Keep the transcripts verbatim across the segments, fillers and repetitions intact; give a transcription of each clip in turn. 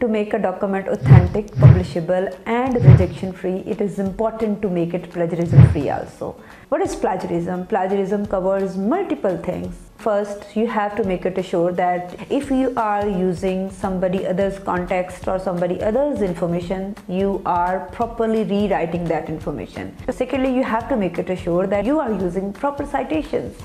to make a document authentic, publishable and rejection free, it is important to make it plagiarism free also. What is plagiarism? Plagiarism covers multiple things. First, you have to make it assured that if you are using somebody else's context or somebody else's information, you are properly rewriting that information. Secondly, you have to make it assured that you are using proper citations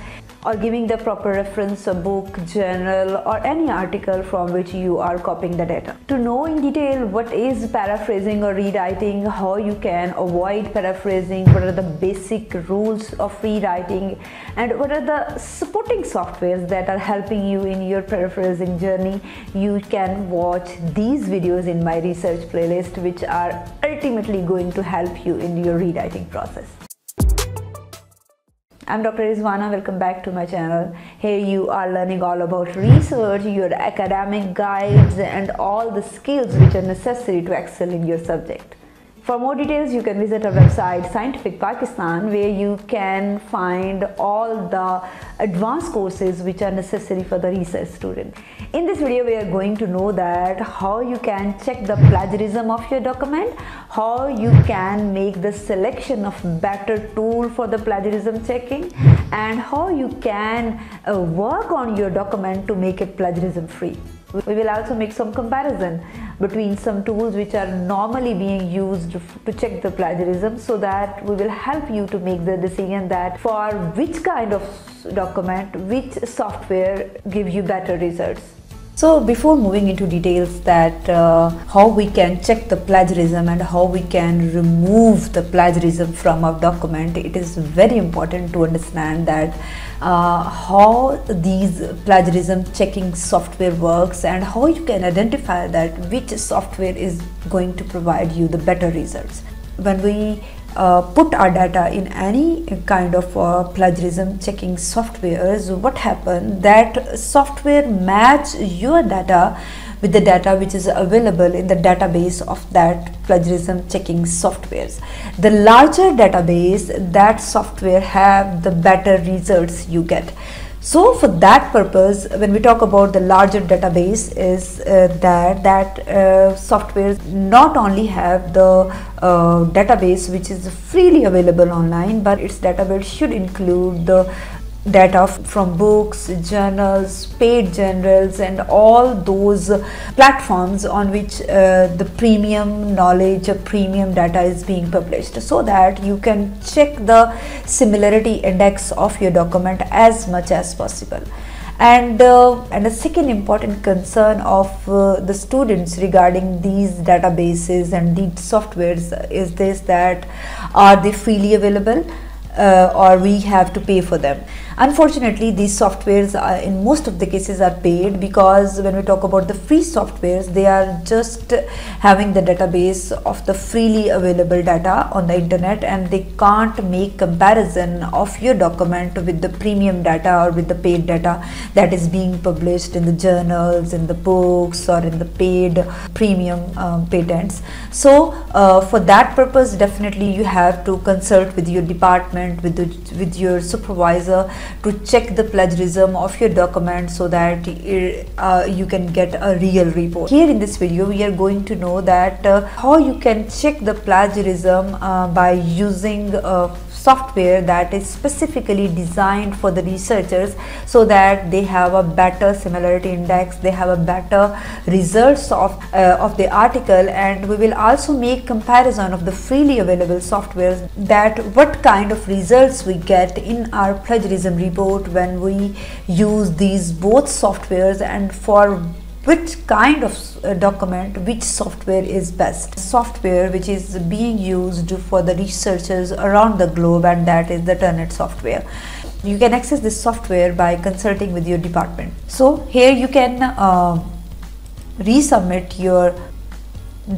or giving the proper reference, a book, journal or any article from which you are copying the data. To know in detail what is paraphrasing or rewriting, how you can avoid paraphrasing, what are the basic rules of rewriting and what are the supporting softwares that are helping you in your paraphrasing journey, you can watch these videos in my research playlist which are ultimately going to help you in your rewriting process. I'm Doctor Rizwana, welcome back to my channel. Here you are learning all about research, your academic guides and all the skills which are necessary to excel in your subject. For more details, you can visit our website Scientific Pakistan, where you can find all the advanced courses which are necessary for the research student. In this video, we are going to know that how you can check the plagiarism of your document, how you can make the selection of better tool for the plagiarism checking, and how you can uh, work on your document to make it plagiarism free. We will also make some comparison between some tools which are normally being used to check the plagiarism, so that we will help you to make the decision that for which kind of document, which software gives you better results. So before moving into details that uh, how we can check the plagiarism and how we can remove the plagiarism from our document, it is very important to understand that uh, how these plagiarism checking software works and how you can identify that which software is going to provide you the better results. When we Uh, put our data in any kind of uh, plagiarism checking softwares, what happens that software match your data with the data which is available in the database of that plagiarism checking softwares. The larger database that software have, the better results you get. So for that purpose, when we talk about the larger database, is uh, that that uh, software not only have the uh, database which is freely available online, but its database should include the data from books, journals, paid journals and all those platforms on which uh, the premium knowledge or premium data is being published, so that you can check the similarity index of your document as much as possible. And uh, and the second important concern of uh, the students regarding these databases and these softwares is this, that are they freely available Uh, or we have to pay for them. Unfortunately, these softwares are, in most of the cases, are paid, because when we talk about the free softwares, they are just having the database of the freely available data on the internet, and they can't make comparison of your document with the premium data or with the paid data that is being published in the journals, in the books or in the paid premium um, patents. So uh, for that purpose, definitely you have to consult with your department, With, the, with your supervisor, to check the plagiarism of your document, so that it, uh, you can get a real report. Here in this video, we are going to know that uh, how you can check the plagiarism uh, by using uh, software that is specifically designed for the researchers, so that they have a better similarity index, they have a better results of, uh, of the article. And we will also make comparison of the freely available softwares, that what kind of results we get in our plagiarism report when we use these both softwares, and for which kind of document which software is best. Software which is being used for the researchers around the globe, and that is the Turnitin software. You can access this software by consulting with your department. So here you can uh, resubmit your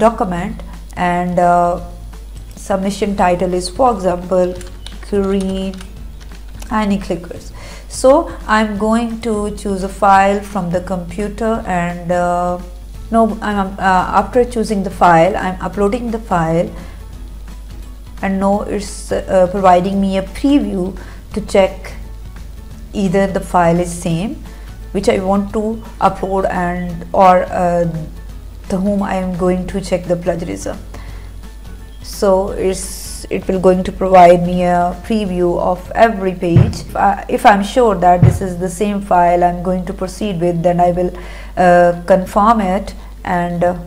document, and uh, submission title is, for example, green any clickers. So I'm going to choose a file from the computer, and uh, no, I'm, uh, after choosing the file, I'm uploading the file, and now it's uh, providing me a preview to check either the file is same which I want to upload and or uh, to whom I am going to check the plagiarism. So it's, it will going to provide me a preview of every page. Uh, if I'm sure that this is the same file I'm going to proceed with, then I will uh, confirm it and uh,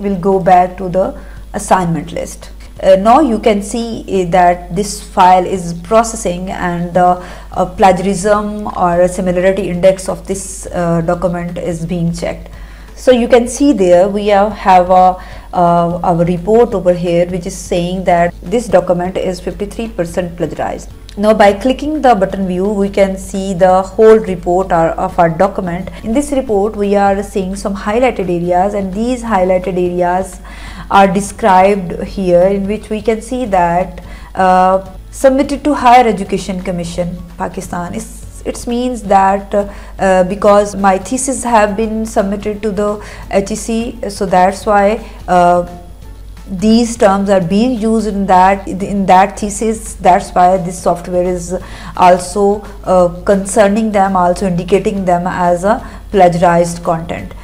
will go back to the assignment list. Uh, now you can see uh, that this file is processing, and the uh, uh, plagiarism or a similarity index of this uh, document is being checked. So you can see there we have, have a, uh, our report over here, which is saying that this document is fifty-three percent plagiarized. Now by clicking the button view, we can see the whole report our, of our document. In this report, we are seeing some highlighted areas, and these highlighted areas are described here, in which we can see that uh, submitted to Higher Education Commission, Pakistan. It's, it means that uh, uh, because my thesis have been submitted to the H E C, so that's why uh, these terms are being used in that in that thesis. That's why this software is also uh, concerning them, also indicating them as a plagiarized content.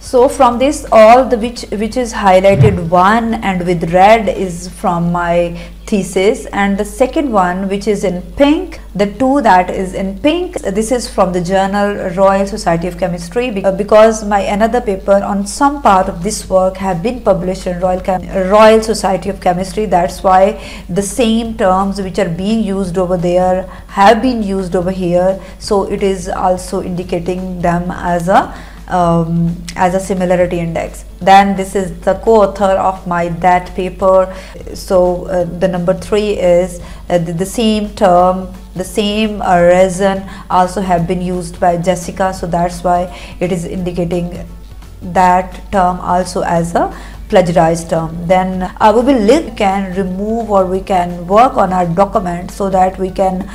So from this, all the which which is highlighted one and with red is from my thesis, and the second one which is in pink, the two that is in pink, this is from the journal Royal Society of Chemistry, because my another paper on some part of this work have been published in Royal Chem Royal Society of Chemistry. That's why the same terms which are being used over there have been used over here, so it is also indicating them as a Um, as a similarity index. Then this is the co-author of my that paper, so uh, the number three is uh, the, the same term, the same uh, reason also have been used by Jessica, so that's why it is indicating that term also as a plagiarized term. Then uh, we will link, can remove or we can work on our document so that we can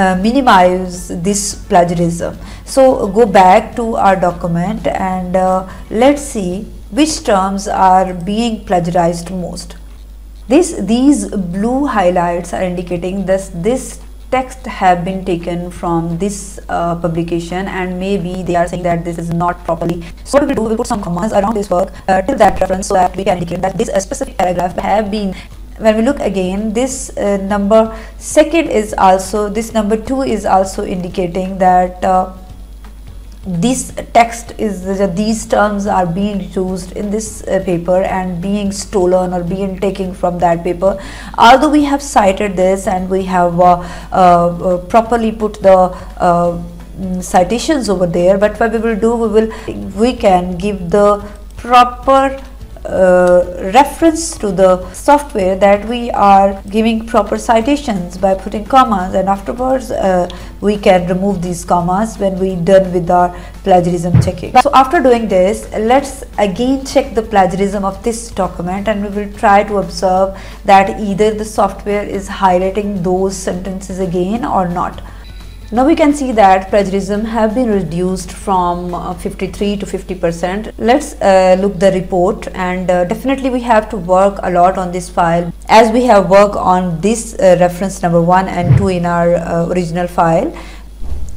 Uh, minimize this plagiarism. So go back to our document and uh, let's see which terms are being plagiarized most. This, these blue highlights are indicating this this text have been taken from this uh, publication, and maybe they are saying that this is not properly. So what we do, we put some commas around this work uh, till that reference, so that we can indicate that this uh, specific paragraph have been. When we look again, this uh, number second is also, this number two is also indicating that uh, this text is, uh, these terms are being used in this uh, paper and being stolen or being taken from that paper. Although we have cited this and we have uh, uh, uh, properly put the uh, citations over there, but what we will do, we will, we can give the proper Uh, reference to the software that we are giving proper citations by putting commas, and afterwards uh, we can remove these commas when we done with our plagiarism checking. So after doing this, let's again check the plagiarism of this document, and we will try to observe that either the software is highlighting those sentences again or not. Now we can see that plagiarism have been reduced from uh, fifty-three to fifty percent. Let's uh, look the report, and uh, definitely we have to work a lot on this file, as we have worked on this uh, reference number one and two in our uh, original file.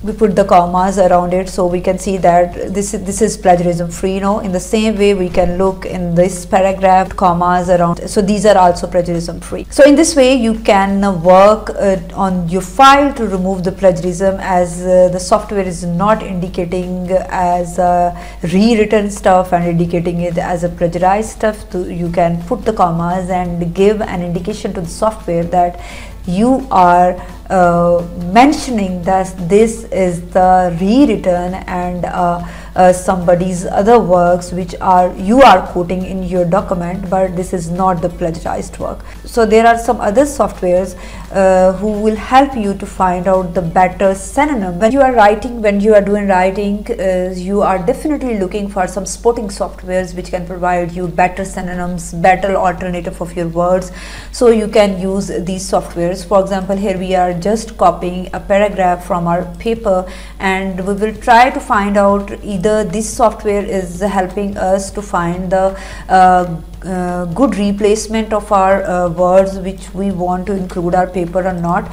We put the commas around it, so we can see that this is, this is plagiarism free. Now in the same way, we can look in this paragraph, commas around, so these are also plagiarism free. So in this way, you can work uh, on your file to remove the plagiarism, as uh, the software is not indicating as uh, rewritten stuff and indicating it as a plagiarized stuff. So you can put the commas and give an indication to the software that you are uh, mentioning that this is the rewritten and uh, uh, somebody's other works which are you are quoting in your document, but this is not the plagiarized work. So there are some other softwares uh, who will help you to find out the better synonym. When you are writing, when you are doing writing, uh, you are definitely looking for some supporting softwares which can provide you better synonyms, better alternative of your words, so you can use these softwares. For example, here we are just copying a paragraph from our paper, and we will try to find out either this software is helping us to find the uh, uh, good replacement of our uh, words which we want to include our paper or not.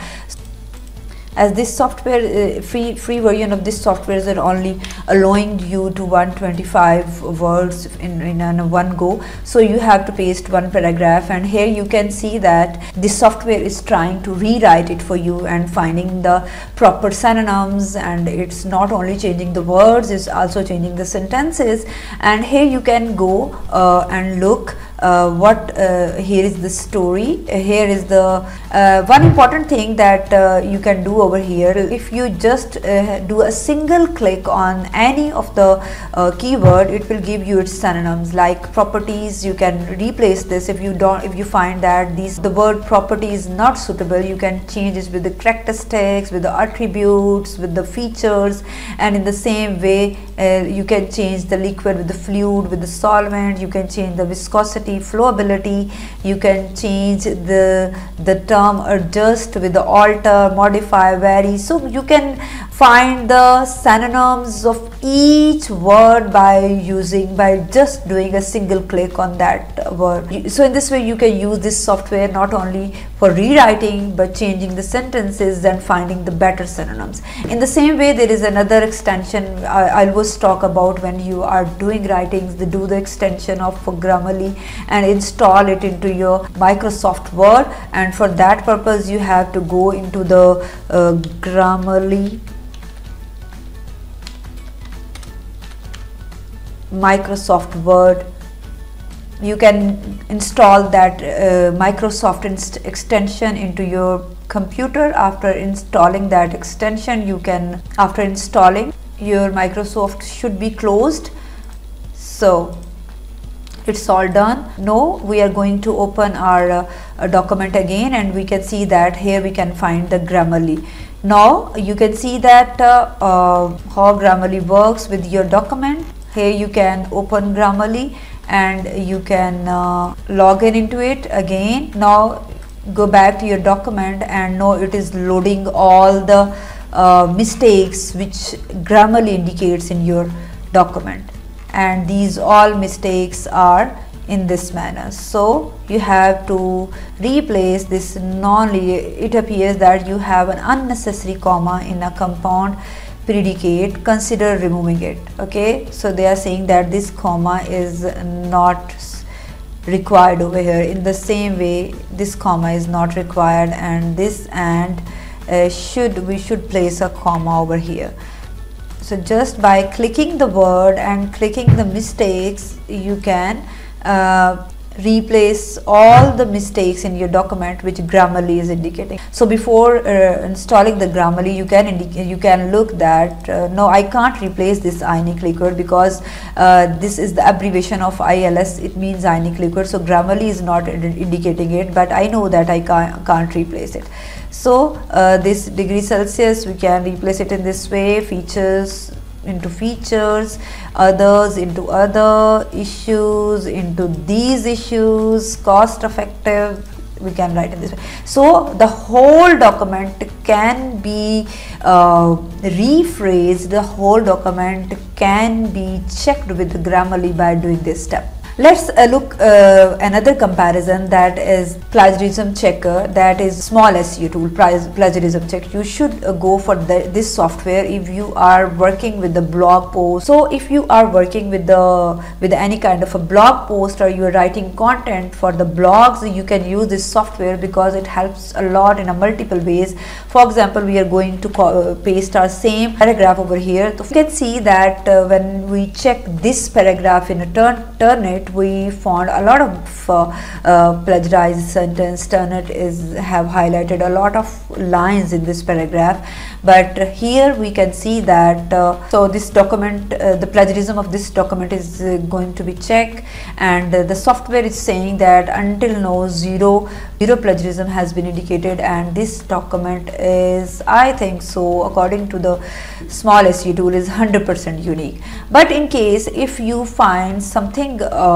as this software, uh, free free version of this software is only allowing you to one hundred twenty-five words in, in, in one go, so you have to paste one paragraph. And here you can see that this software is trying to rewrite it for you and finding the proper synonyms, and it's not only changing the words, it's also changing the sentences. And here you can go uh, and look Uh, what uh, here is the story. Uh, here is the uh, one important thing that uh, you can do over here. If you just uh, do a single click on any of the uh, keyword, it will give you its synonyms like properties. You can replace this if you don't, if you find that these the word property is not suitable, you can change it with the characteristics, with the attributes, with the features. And in the same way, uh, you can change the liquid with the fluid, with the solvent. You can change the viscosity, flowability. You can change the the term adjust with the alter, modify, vary. So you can find the synonyms of each word by using by just doing a single click on that word. So in this way you can use this software not only for rewriting but changing the sentences and finding the better synonyms. In the same way, there is another extension I, I always talk about when you are doing writings. They do the extension of Grammarly and install it into your Microsoft Word, and for that purpose you have to go into the uh, Grammarly Microsoft Word. You can install that uh, Microsoft inst extension into your computer. After installing that extension, you can after installing your Microsoft should be closed. So it's all done. Now we are going to open our uh, document again, and we can see that here we can find the Grammarly. Now you can see that uh, uh, how Grammarly works with your document. Here you can open Grammarly and you can uh, log in into it again. Now go back to your document, and now it is loading all the uh, mistakes which Grammarly indicates in your document. And these all mistakes are in this manner. So you have to replace this non it appears that you have an unnecessary comma in a compound predicate, consider removing it. Okay, so they are saying that this comma is not required over here. In the same way, this comma is not required, and this and uh, should we should place a comma over here. So just by clicking the word and clicking the mistakes, you can uh, replace all the mistakes in your document which Grammarly is indicating. So before uh, installing the Grammarly, you can you can look that uh, no, I can't replace this ionic liquid because uh, this is the abbreviation of I L S. It means ionic liquid, so Grammarly is not indicating it, but I know that I can't, can't replace it. So uh, this degree Celsius, we can replace it in this way, features into features, others into other, issues into these issues, cost effective, we can write in this way. So the whole document can be uh, rephrased, the whole document can be checked with Grammarly by doing this step. Let's uh, look uh, another comparison, that is plagiarism checker, that is Small S E O Tool plagiarism check. You should uh, go for the, this software if you are working with the blog post. So if you are working with the with any kind of a blog post, or you are writing content for the blogs, you can use this software because it helps a lot in a multiple ways. For example, we are going to call, uh, paste our same paragraph over here. So you can see that uh, when we check this paragraph in a turn turn it, we found a lot of uh, uh, plagiarized sentence. Turnitin is have highlighted a lot of lines in this paragraph, but here we can see that uh, so this document uh, the plagiarism of this document is uh, going to be checked, and uh, the software is saying that until now zero zero plagiarism has been indicated, and this document is, I think so, according to the Small S E O Tool, is one hundred percent unique. But in case if you find something uh,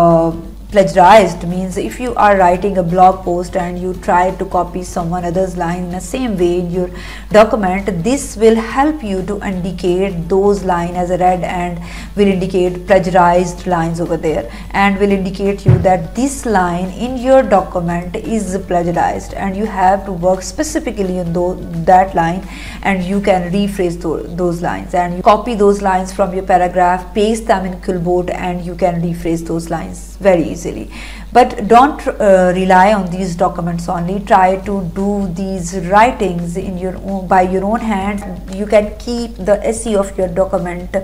plagiarized means if you are writing a blog post and you try to copy someone else's line in the same way in your document, this will help you to indicate those lines as read and will indicate plagiarized lines over there, and will indicate you that this line in your document is plagiarized and you have to work specifically on those, that line, and you can rephrase those, those lines and you copy those lines from your paragraph, paste them in Quillbot, and you can rephrase those lines very easily. Easily. But don't uh, rely on these documents only. Try to do these writings in your own, by your own hand. You can keep the S E O of your document uh,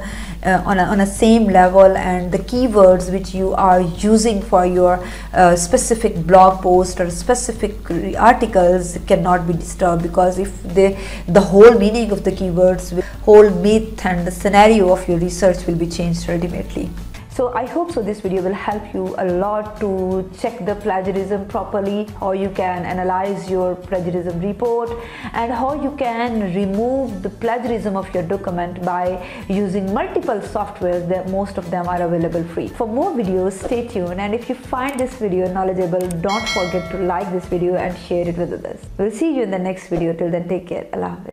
on, a, on a same level, and the keywords which you are using for your uh, specific blog post or specific articles cannot be disturbed, because if they, the whole meaning of the keywords, the whole myth and the scenario of your research will be changed ultimately. So I hope so this video will help you a lot to check the plagiarism properly, or you can analyze your plagiarism report, and how you can remove the plagiarism of your document by using multiple softwares that most of them are available free. For more videos, stay tuned, and if you find this video knowledgeable, don't forget to like this video and share it with others. We'll see you in the next video. Till then, take care. Allah Hafiz.